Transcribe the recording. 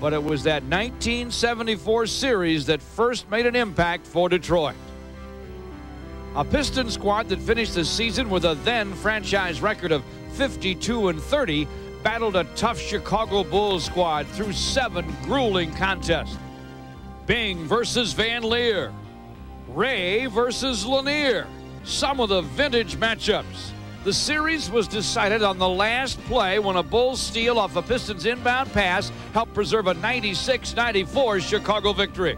but it was that 1974 series that first made an impact for Detroit. A Pistons squad that finished the season with a then franchise record of 52-30 battled a tough Chicago Bulls squad through 7 grueling contests. Bing versus Van Leer, Ray versus Lanier, some of the vintage matchups. The series was decided on the last play when a Bulls steal off a Pistons inbound pass helped preserve a 96-94 Chicago victory.